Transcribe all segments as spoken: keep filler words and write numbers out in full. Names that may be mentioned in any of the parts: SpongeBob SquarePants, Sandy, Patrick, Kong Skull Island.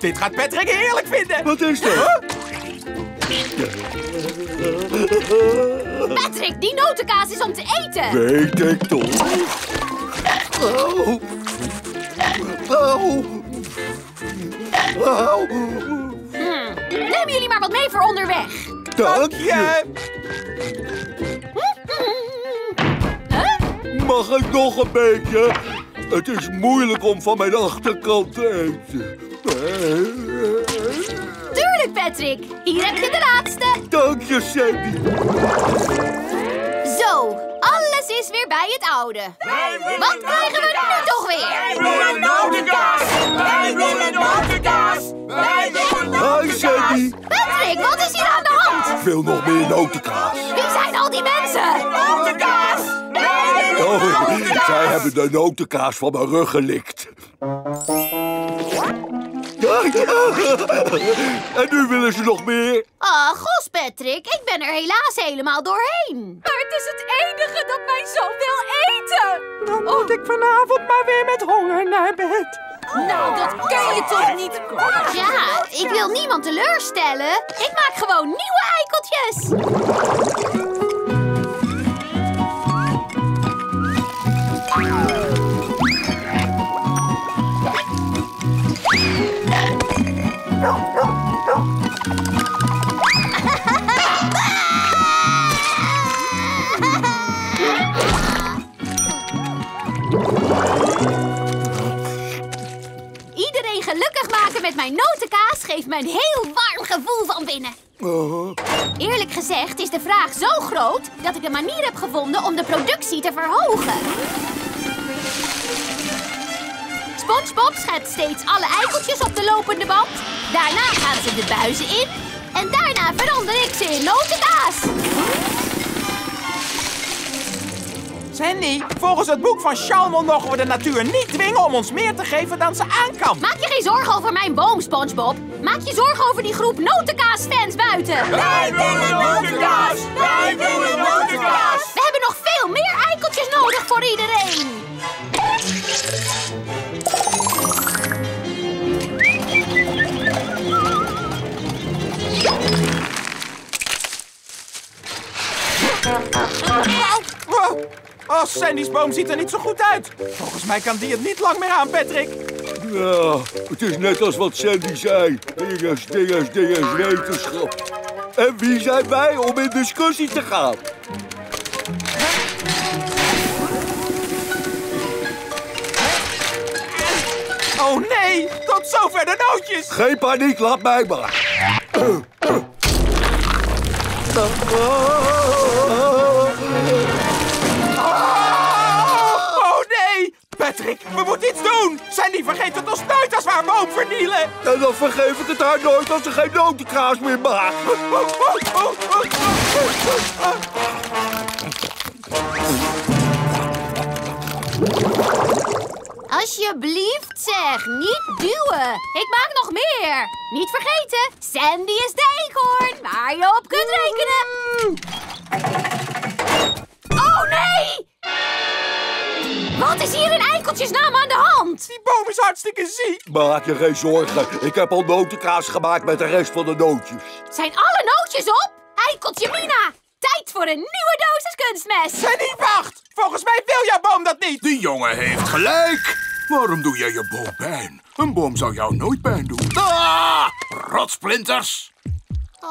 Dit gaat Patrick heerlijk vinden. Wat is dat? Huh? Patrick, die notenkaas is om te eten. Weet ik toch. Oh. Oh. Oh. Hmm. Nemen jullie maar wat mee voor onderweg. Dank je. Huh? Mag ik nog een beetje? Het is moeilijk om van mijn achterkant te eten. Tuurlijk, Patrick. Hier heb je de laatste. Dank je, Sandy. Zo, alles is weer bij het oude. Wat krijgen we nu toch weer? Wij willen notenkaas. Wij willen notenkaas. Wij willen notenkaas. Hi, Sandy. Patrick, wat is hier aan de hand? Ik wil nog meer notenkaas. Wie zijn al die mensen? Notenkaas. Oh, zij hebben de notenkaas van mijn rug gelikt. En nu willen ze nog meer. Ah, gos Patrick, ik ben er helaas helemaal doorheen. Maar het is het enige dat mij zoveel eten. Dan moet ik vanavond maar weer met honger naar bed. Nou, dat kan je toch niet? Ja, ik wil niemand teleurstellen. Ik maak gewoon nieuwe eikeltjes. Iedereen gelukkig maken met mijn notenkaas geeft me een heel warm gevoel van binnen. Uh-huh. Eerlijk gezegd is de vraag zo groot dat ik een manier heb gevonden om de productie te verhogen. SpongeBob schetst steeds alle eikeltjes op de lopende band. Daarna gaan ze de buizen in. En daarna verander ik ze in notenkaas. Sandy, volgens het boek van Shalmon mogen we de natuur niet dwingen om ons meer te geven dan ze aankan. Maak je geen zorgen over mijn boom, SpongeBob. Maak je zorgen over die groep notenkaas-fans buiten. Wij willen notenkaas! Wij willen notenkaas! We hebben nog veel meer eikeltjes nodig voor iedereen. Oh, Sandy's boom ziet er niet zo goed uit. Volgens mij kan die het niet lang meer aan, Patrick. Ja, het is net als wat Sandy zei. Dinges, dinges, dinges, wetenschap. En wie zijn wij om in discussie te gaan? Oh nee, tot zover de nootjes. Geen paniek, laat mij maar. Oh nee! Patrick, we moeten iets doen! Sandy vergeet het ons nooit als we haar boom vernielen! En dan vergeef ik het haar nooit als ze geen notenkaas meer maakt! Alsjeblieft zeg, niet duwen! Ik maak nog meer! Niet vergeten, Sandy is de eekhoorn, waar je op kunt rekenen! Oh nee! Wat is hier in eikeltjesnaam aan de hand? Die boom is hartstikke ziek! Maak je geen zorgen, ik heb al notenkaas gemaakt met de rest van de nootjes. Zijn alle nootjes op? Eikeltje Mina! Tijd voor een nieuwe dosis kunstmest! Sandy, wacht! Volgens mij wil jouw boom dat niet! Die jongen heeft gelijk! Waarom doe jij je boom pijn? Een boom zou jou nooit pijn doen. Ah! Rotsplinters!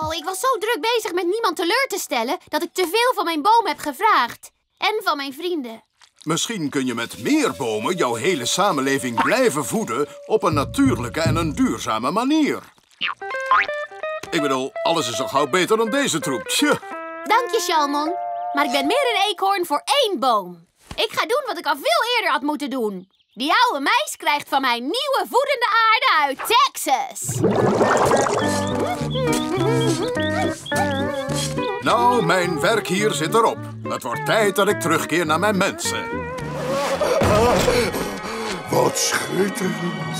Oh, ik was zo druk bezig met niemand teleur te stellen dat ik te veel van mijn boom heb gevraagd. En van mijn vrienden. Misschien kun je met meer bomen jouw hele samenleving blijven voeden op een natuurlijke en een duurzame manier. Ik bedoel, alles is al gauw beter dan deze troep. Tje. Dank je, Shalmon. Maar ik ben meer een eekhoorn voor één boom. Ik ga doen wat ik al veel eerder had moeten doen. Die oude meis krijgt van mijn nieuwe voedende aarde uit Texas. Nou, mijn werk hier zit erop. Het wordt tijd dat ik terugkeer naar mijn mensen. Wat schitterend.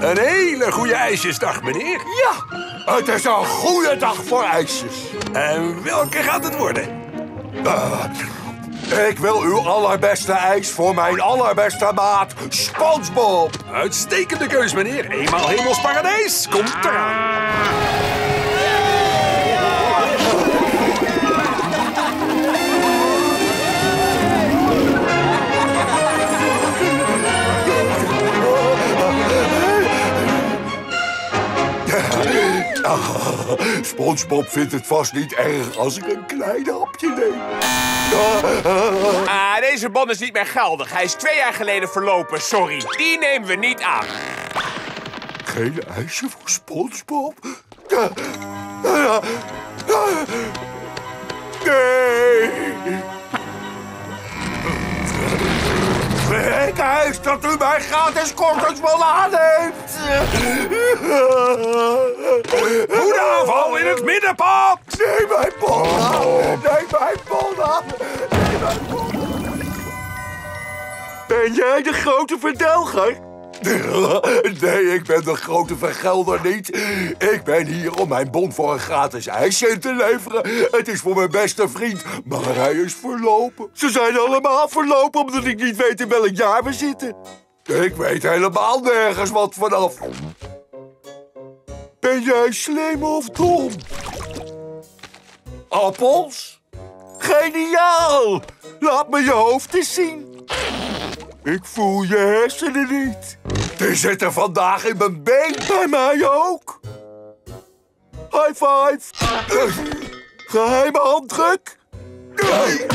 Een hele goede ijsjesdag, meneer. Ja, het is een goede dag voor ijsjes. En welke gaat het worden? Uh, Ik wil uw allerbeste ijs voor mijn allerbeste maat, SpongeBob. Uitstekende keus, meneer. Eenmaal hemels paradijs. Komt eraan. Ah, SpongeBob vindt het vast niet erg als ik een klein hapje neem. Ah, deze bon is niet meer geldig. Hij is twee jaar geleden verlopen, sorry. Die nemen we niet aan. Geen ijsje voor SpongeBob? Nee! Ik eis dat u mij gratis kortens wil aanneemt. Hoe de aanval in het midden, pap! Neem mijn bol aan! Neem mijn bol aan! Neem mijn bol aan! Ben jij de grote verdelger? Nee, ik ben de grote vergelder niet. Ik ben hier om mijn bon voor een gratis ijsje in te leveren. Het is voor mijn beste vriend, maar hij is verlopen. Ze zijn allemaal verlopen omdat ik niet weet in welk jaar we zitten. Ik weet helemaal nergens wat vanaf. Ben jij slim of dom? Appels? Geniaal! Laat me je hoofd eens zien. Ik voel je hersenen niet. Die zitten vandaag in mijn been. Bij mij ook. High five. Geheime handdruk. Nee.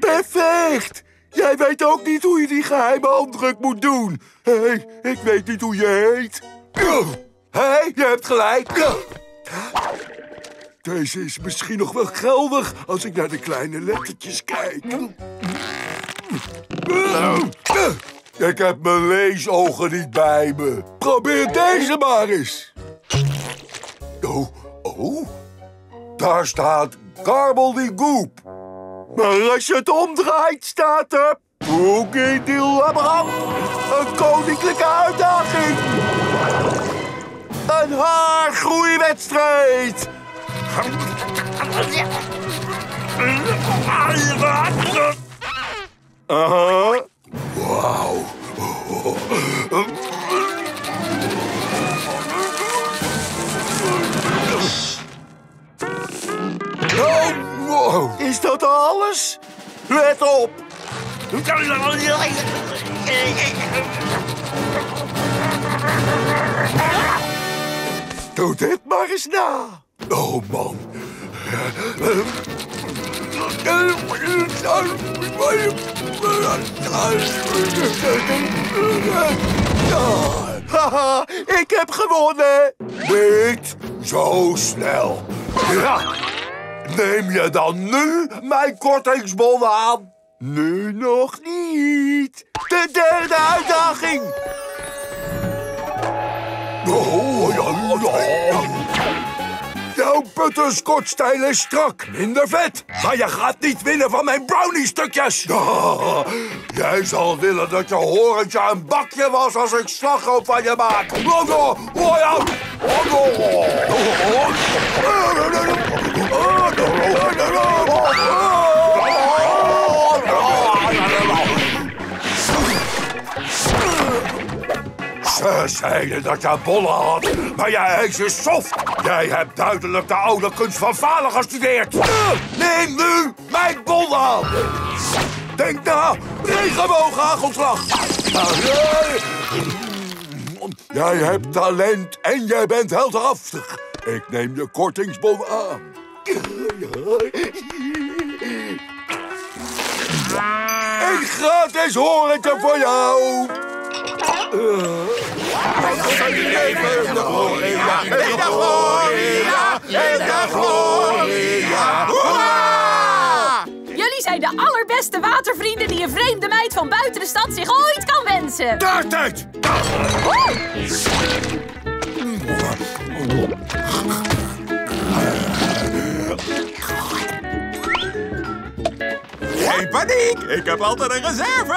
Perfect. Jij weet ook niet hoe je die geheime handdruk moet doen. Hé, hey, ik weet niet hoe je heet. Hé, hey, je hebt gelijk. Deze is misschien nog wel geldig als ik naar de kleine lettertjes kijk. Ik heb mijn leesogen niet bij me. Probeer deze maar eens. Oh, oh. Daar staat Garbeldy Goop. Maar als je het omdraait, staat er... Poekie Dilabram. Een koninklijke uitdaging. Een haargroeiwedstrijd. Uh-huh. Wauw. Oh, is dat alles? Let op. Doe dit maar eens na. Oh, man. Haha, ik heb gewonnen. Niet zo snel. Ja. Neem je dan nu mijn kortingsbon aan? Nu nog niet. De derde uitdaging. Oh, ja, ja. Jouw butterscotchstijl is strak, minder vet. Maar je gaat niet winnen van mijn brownie-stukjes. Ah, jij zal willen dat je horentje een bakje was als ik slagroom van je maak. Ze zeiden dat je bollen had, maar je ijs is soft. Jij hebt duidelijk de oude kunst van falen gestudeerd. Neem nu mijn bol aan. Denk na, regenbooghagelslag. Jij hebt talent en jij bent heldhaftig. Ik neem je kortingsbon aan. Een gratis horentje voor jou. Leven, de gloria, in de gloria, in de gloria. Hoera! Jullie zijn de allerbeste watervrienden die een vreemde meid van buiten de stad zich ooit kan wensen. Daar tijd! Geen paniek, ik heb altijd een reserve.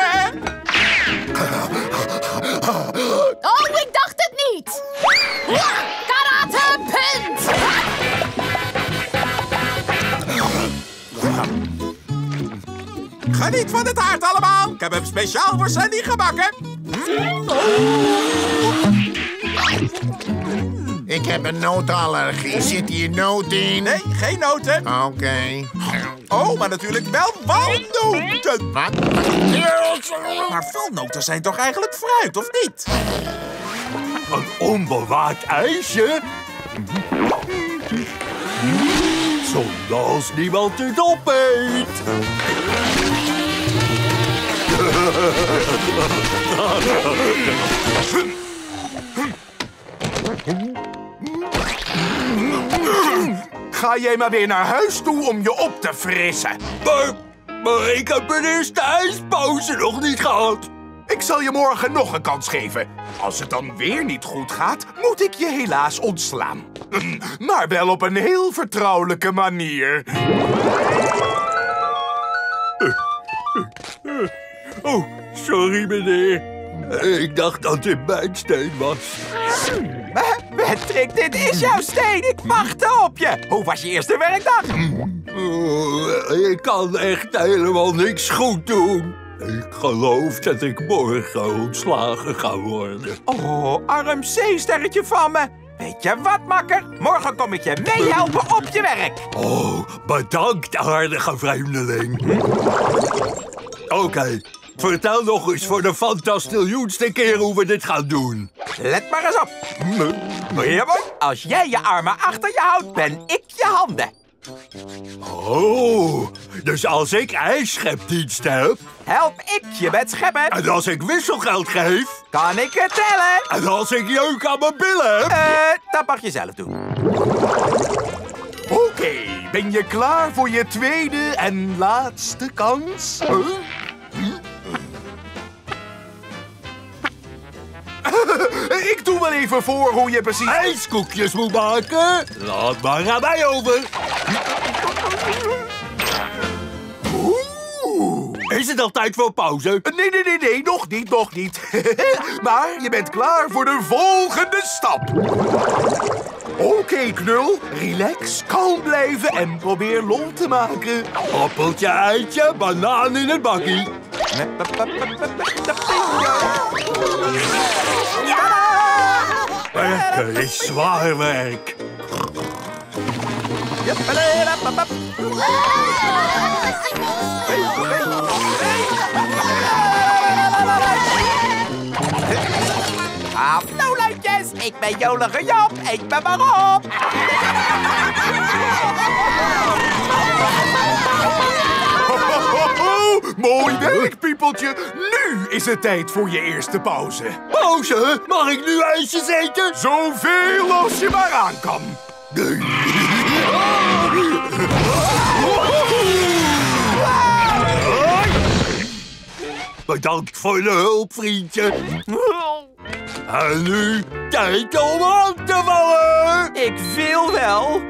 Oh, ik dacht het niet! Ja, karate punt! Geniet van de taart allemaal. Ik heb hem speciaal voor Sandy gebakken. Mm. Oh. Ik heb een notenallergie. Zit hier noot in? Nee, geen noten. Oké. Okay. Oh, maar natuurlijk wel walnoten. Wat? Maar walnoten zijn toch eigenlijk fruit, of niet? Een onbewaard ijsje? Zonder als niemand het opeet. Ga jij maar weer naar huis toe om je op te frissen. Maar, maar ik heb mijn eerste ijspauze nog niet gehad. Ik zal je morgen nog een kans geven. Als het dan weer niet goed gaat, moet ik je helaas ontslaan. Maar wel op een heel vertrouwelijke manier. Oh, sorry meneer. Ik dacht dat dit mijn steen was. Patrick, dit is jouw steen. Ik wachtte op je. Hoe was je eerste werkdag? Oh, ik kan echt helemaal niks goed doen. Ik geloof dat ik morgen ontslagen ga worden. Oh, arm zeesterretje van me. Weet je wat, makker? Morgen kom ik je meehelpen op je werk. Oh, bedankt, aardige vreemdeling. Oké, okay, vertel nog eens voor de fantastiljoenste keer hoe we dit gaan doen. Let maar eens op. Als jij je armen achter je houdt, ben ik je handen. Oh, dus als ik ijsschepdiensten heb... help ik je met scheppen. En als ik wisselgeld geef... kan ik het tellen. En als ik jeuk aan mijn billen heb... Uh, dat mag je zelf doen. Oké, okay, ben je klaar voor je tweede en laatste kans? Huh? Ik doe wel even voor hoe je precies... ijskoekjes moet maken. Laat maar aan mij over. Oeh, is het al tijd voor pauze? Nee, nee, nee, nee, nog niet, nog niet. Maar je bent klaar voor de volgende stap. Oké, okay, knul. Relax, kalm blijven en probeer lol te maken. Appeltje, eitje, banaan in het bakkie. Werken is zwaar werk. Hallo luidjes, ik ben jolige Job, ik ben maar op. Mooi werk, piepeltje. Nu is het tijd voor je eerste pauze. Pauze? Mag ik nu ijsjes eten? Zoveel als je maar aan kan. Bedankt voor de hulp, vriendje. En nu tijd om aan te vallen. Ik wil wel.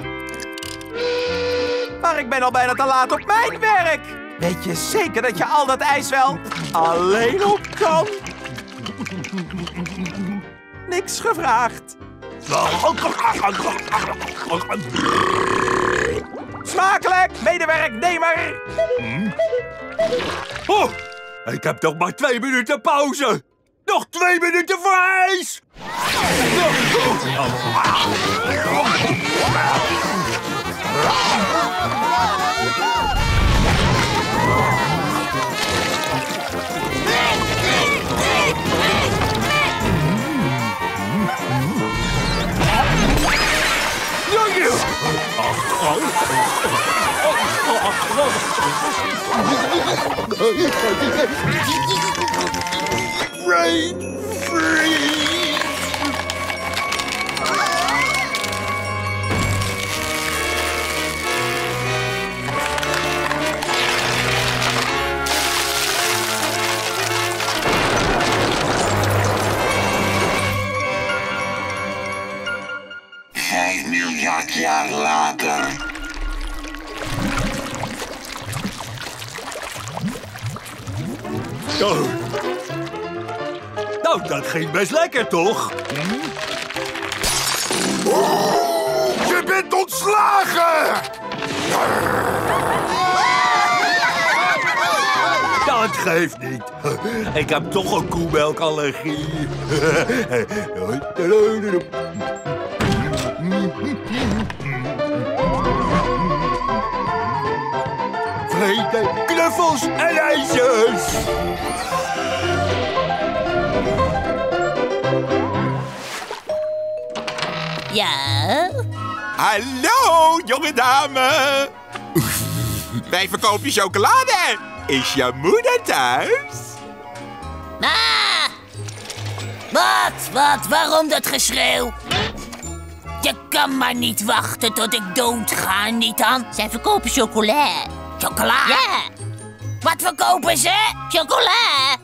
Maar ik ben al bijna te laat op mijn werk. Weet je zeker dat je al dat ijs wel alleen op kan? Niks gevraagd. Smakelijk, medewerknemer. Oh, ik heb nog maar twee minuten pauze. Nog twee minuten voor ijs. Right free. Vijf miljard jaar later. Oh. Nou, dat ging best lekker, toch? Hm? Oh, je bent ontslagen! geeft niet. Ik heb toch een koemelkallergie. Vreten knuffels en ijsjes. Ja? Hallo, jonge dame. Wij verkopen chocolade. Is jouw moeder thuis? Ma! Wat, wat, waarom dat geschreeuw? Je kan maar niet wachten tot ik dood ga, niet aan. Zij verkopen chocola. Chocola? Ja. Wat verkopen ze? Chocola.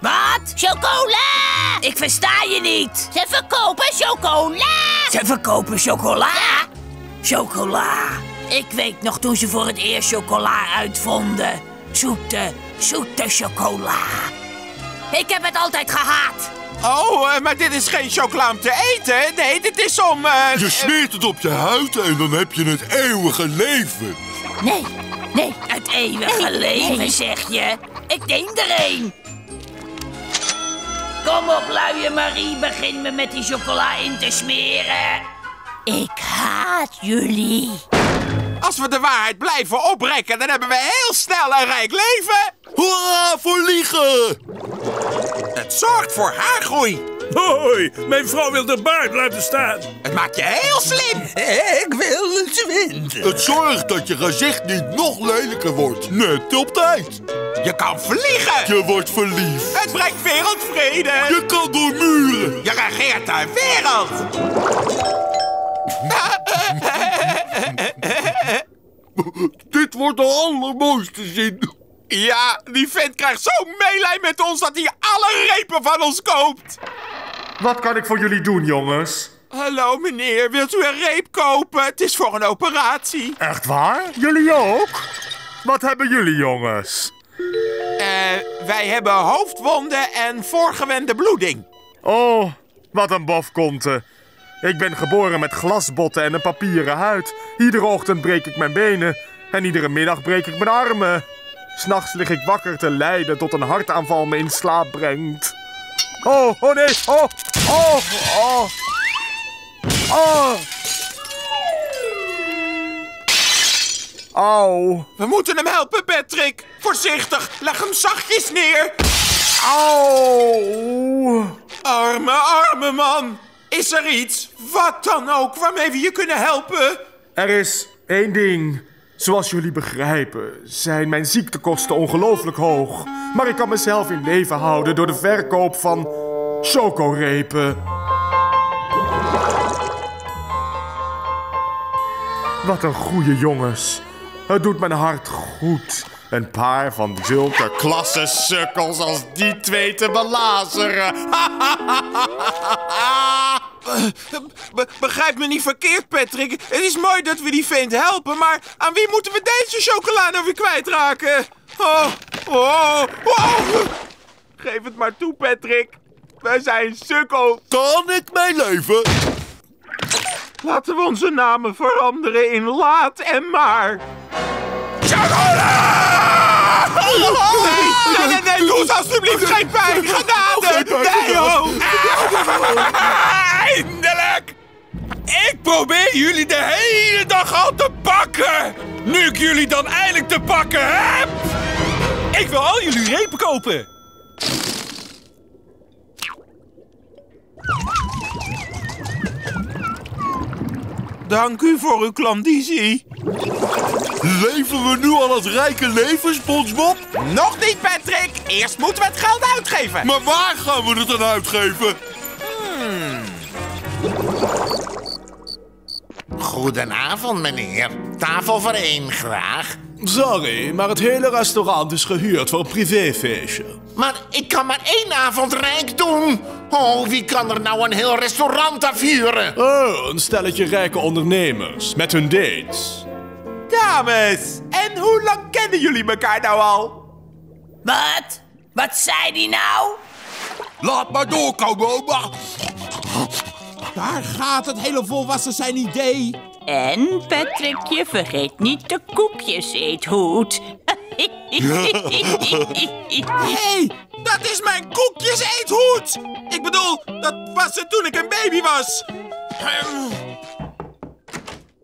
Wat? Chocola! Ik versta je niet. Ze verkopen chocola. Ze verkopen chocola? Ja. Chocola. Ik weet nog toen ze voor het eerst chocola uitvonden. Zoete, zoete chocola. Ik heb het altijd gehaat. Oh, uh, maar dit is geen chocola om te eten. Nee, dit is om... Uh, je smeert het op je huid en dan heb je het eeuwige leven. Nee, nee. Het eeuwige nee, leven, nee. zeg je? Ik neem er een. Kom op, luie Marie. Begin me met die chocola in te smeren. Ik haat jullie. Als we de waarheid blijven oprekken, dan hebben we heel snel een rijk leven. Hoera voor liegen! Het zorgt voor haargroei. Hoi, mijn vrouw wil de baard laten staan. Het maakt je heel slim. Ik wil het wind. Het zorgt dat je gezicht niet nog lelijker wordt. Net op tijd. Je kan vliegen. Je wordt verliefd. Het brengt wereldvrede. Je kan door muren. Je regeert de wereld. Dit wordt de allermooiste zin. Ja, die vent krijgt zo'n meelij met ons dat hij alle repen van ons koopt. Wat kan ik voor jullie doen, jongens? Hallo, meneer. Wilt u een reep kopen? Het is voor een operatie. Echt waar? Jullie ook? Wat hebben jullie, jongens? Uh, wij hebben hoofdwonden en voorgewende bloeding. Oh, wat een bofkonte. Ik ben geboren met glasbotten en een papieren huid. Iedere ochtend breek ik mijn benen en iedere middag breek ik mijn armen. 'S Nachts lig ik wakker te lijden tot een hartaanval me in slaap brengt. Oh, oh nee, oh, oh, oh. Oh. Au. We moeten hem helpen, Patrick. Voorzichtig, leg hem zachtjes neer. Au. Arme, arme man. Is er iets, wat dan ook, waarmee we je kunnen helpen? Er is één ding. Zoals jullie begrijpen, zijn mijn ziektekosten ongelooflijk hoog. Maar ik kan mezelf in leven houden door de verkoop van chocorepen. Wat een goeie jongens. Het doet mijn hart goed. Een paar van zulke klasse sukkels als die twee te belazeren. Be begrijp me niet verkeerd, Patrick. Het is mooi dat we die vent helpen, maar aan wie moeten we deze chocola nou weer kwijtraken? Oh, oh, oh. Geef het maar toe, Patrick. Wij zijn sukkel. Kan ik mijn leven? Laten we onze namen veranderen in Laat en Maar. Chocola! Nee, nee, nee, doe alsjeblieft geen pijn, genade! Nee, oh! Eindelijk! Ik probeer jullie de hele dag al te pakken! Nu ik jullie dan eindelijk te pakken heb! Ik wil al jullie repen kopen! Dank u voor uw klandizie. Leven we nu al het rijke leven, SpongeBob? Nog niet, Patrick. Eerst moeten we het geld uitgeven. Maar waar gaan we het dan uitgeven? Hmm. Goedenavond, meneer. Tafel voor één, graag. Sorry, maar het hele restaurant is gehuurd voor een privéfeestje. Maar ik kan maar één avond rijk doen. Oh, wie kan er nou een heel restaurant afhuren? Oh, een stelletje rijke ondernemers met hun dates. Dames, en hoe lang kennen jullie elkaar nou al? Wat? Wat zei die nou? Laat maar door, Kaboba. Daar gaat het hele volwassen zijn idee. En, Patrickje, vergeet niet de koekjes, eethoed. Hey, dat is mijn koekjes-eethoed! Ik bedoel, dat was het toen ik een baby was.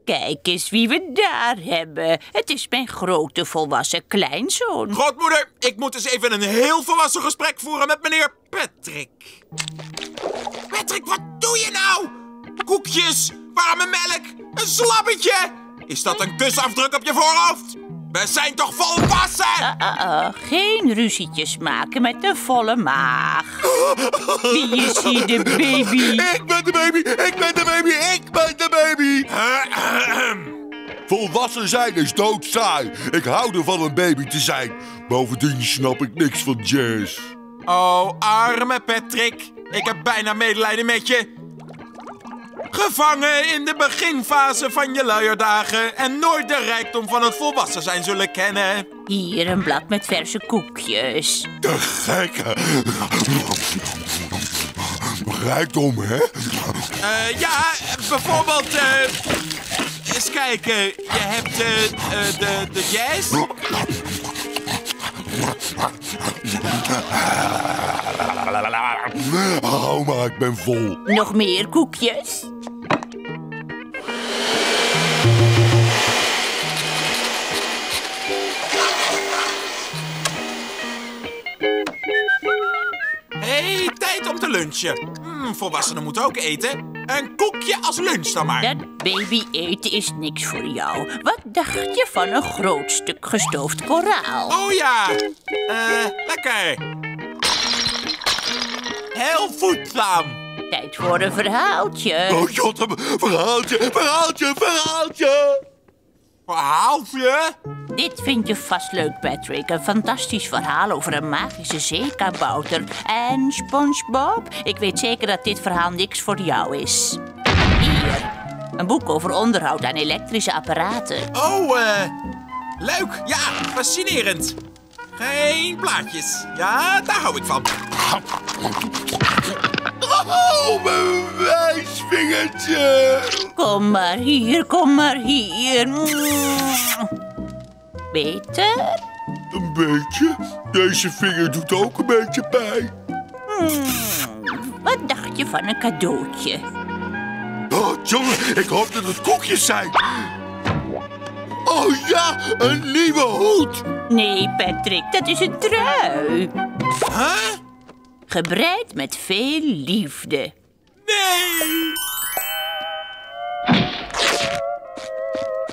Kijk eens wie we daar hebben. Het is mijn grote volwassen kleinzoon. Grootmoeder, ik moet eens even een heel volwassen gesprek voeren met meneer Patrick. Patrick, wat doe je nou? Koekjes, warme melk, een slabbetje. Is dat een kusafdruk op je voorhoofd? We zijn toch volwassen? Uh, uh, uh, geen ruzietjes maken met de volle maag. Wie is hier de baby? Ik ben de baby, ik ben de baby, ik ben de baby. Volwassen zijn is doodzaai. Ik hou ervan een baby te zijn. Bovendien snap ik niks van jazz. Oh, arme Patrick. Ik heb bijna medelijden met je. Gevangen in de beginfase van je luierdagen en nooit de rijkdom van het volwassen zijn zullen kennen. Hier een blad met verse koekjes. De gekke. Rijkdom, hè? Uh, ja, bijvoorbeeld... Uh, eens kijken, je hebt uh, uh, de, de jazz. Oh, maar ik ben vol. Nog meer koekjes? Hey, tijd om te lunchen. Mm, volwassenen moeten ook eten. Een koekje als lunch dan maar. Dat baby eten is niks voor jou. Wat dacht je van een groot stuk gestoofd koraal? Oh ja, uh, lekker. Heel voedzaam. Tijd voor een verhaaltje. Oh, Jotem, verhaaltje, verhaaltje, verhaaltje. Verhaaltje? Dit vind je vast leuk, Patrick. Een fantastisch verhaal over een magische zeekabouter. En SpongeBob, ik weet zeker dat dit verhaal niks voor jou is. Hier, een boek over onderhoud aan elektrische apparaten. Oh, eh, uh, leuk. Ja, fascinerend. Geen plaatjes. Ja, daar hou ik van. Oh, mijn wijsvingertje. Kom maar hier, kom maar hier. Beter? Een beetje. Deze vinger doet ook een beetje pijn. Hmm, wat dacht je van een cadeautje? Oh, jongen, ik hoop dat het koekjes zijn. Oh ja, een nieuwe hoed. Nee, Patrick, dat is een trui. Huh? Gebreid met veel liefde. Nee!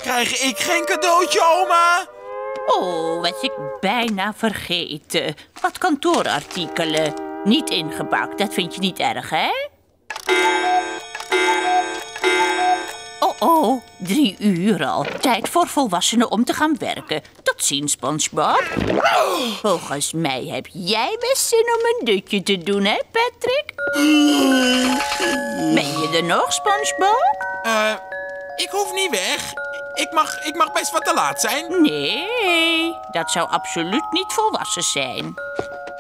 Krijg ik geen cadeautje, oma? Oh, was ik bijna vergeten. Wat kantoorartikelen. Niet ingepakt, dat vind je niet erg, hè? Oh, drie uur al. Tijd voor volwassenen om te gaan werken. Tot ziens, SpongeBob. Volgens mij heb jij best zin om een dutje te doen, hè, Patrick? Ben je er nog, SpongeBob? Uh, ik hoef niet weg. Ik mag, ik mag best wat te laat zijn. Nee, dat zou absoluut niet volwassen zijn.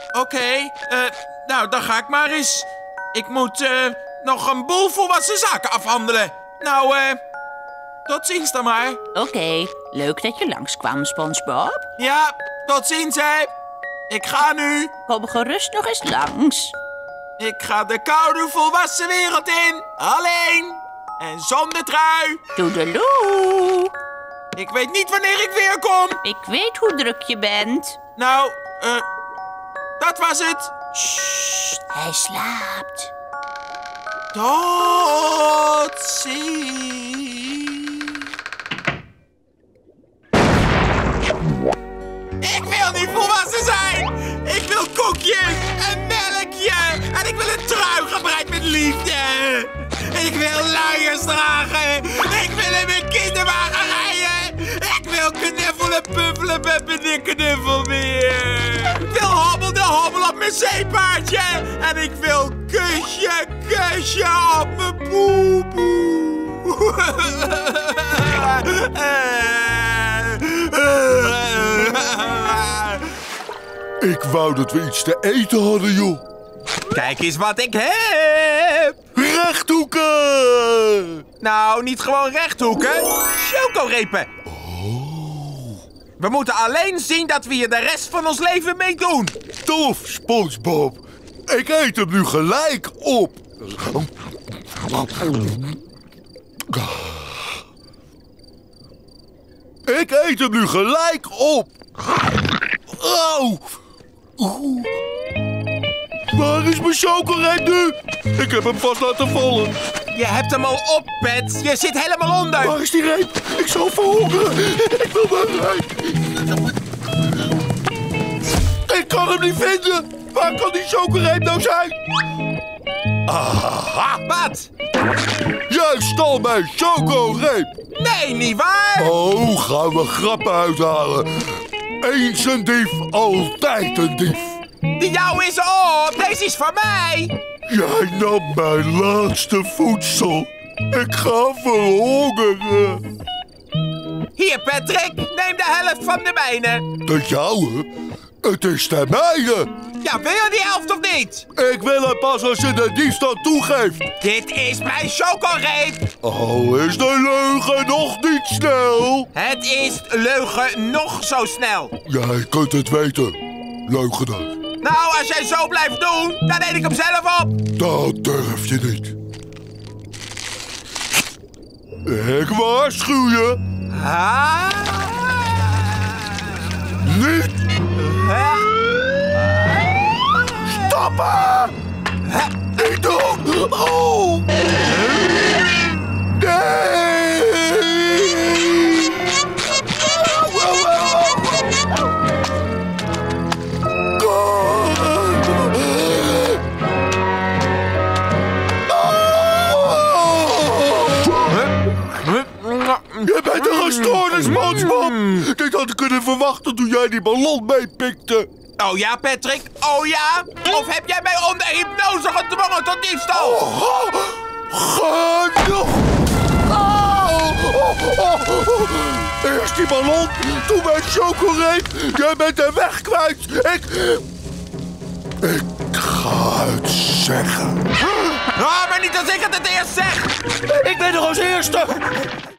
Oké, okay, uh, nou, dan ga ik maar eens. Ik moet uh, nog een boel volwassen zaken afhandelen. Nou, eh... Uh... tot ziens dan maar. Oké, okay. Leuk dat je langskwam, SpongeBob. Ja, tot ziens, hè. Ik ga nu. Kom gerust nog eens langs. Ik ga de koude volwassen wereld in. Alleen. En zonder trui. Toedeloe. Ik weet niet wanneer ik weer kom. Ik weet hoe druk je bent. Nou, eh... Uh, dat was het. Sst, hij slaapt. Tot ziens. Ik wil niet volwassen zijn! Ik wil koekjes en melkje! En ik wil een trui gebreid met liefde! Ik wil luiers dragen! Ik wil in mijn kinderwagen rijden! Ik wil knuffelen, puffelen, puffen en knuffel weer! Ik wil hobbel de hobbel op mijn zeepaardje! En ik wil kusje, kusje op mijn boeboe! Ik wou dat we iets te eten hadden, joh. Kijk eens wat ik heb. Rechthoeken. Nou, niet gewoon rechthoeken. Chocorepen. Oh. We moeten alleen zien dat we hier de rest van ons leven mee doen. Tof, SpongeBob. Ik eet hem nu gelijk op. Ik eet hem nu gelijk op. Au. Oeh. Waar is mijn chocoreep nu? Ik heb hem vast laten vallen. Je hebt hem al op, Pet. Je zit helemaal onder. Waar is die reep? Ik zou verhongeren. Ik wil mijn reep. Ik kan hem niet vinden. Waar kan die chocoreep nou zijn? Aha. Wat? Jij stal mijn chocoreep. Nee, niet waar? Oh, gaan we grappen uithalen. Eens een dief, altijd een dief. Die jouw is op. Deze is van mij. Jij nam mijn laatste voedsel. Ik ga verhongeren. Hier, Patrick. Neem de helft van de mijne. De jouwe? Het is de mijne. Ja, wil je die helft of niet? Ik wil het pas als je de diefstal toegeeft. Dit is mijn chocoreep. Oh, is de leugen nog niet snel? Het is leugen nog zo snel. Jij kunt het weten, leugenaar. Nou, als jij zo blijft doen, dan eet ik hem zelf op. Dat durf je niet. Ik waarschuw je. Ah. Niet. Ah. Stoppen! Ah. Niet doen! Oh. Nee! Oh, oh, oh, oh. Je bent een gestoorde, SpongeBob! Dit had ik kunnen verwachten toen jij die ballon meepikte. Oh ja, Patrick? Oh ja? Of heb jij mij onder hypnose gedwongen tot diefstal? Oh, oh. Genoeg! Oh, oh, oh, oh. Eerst die ballon, toen mijn chocoreep. Jij bent de weg kwijt. Ik... Ik ga het zeggen. Ah, maar niet als ik het het eerst zeg. Ik ben er als eerste.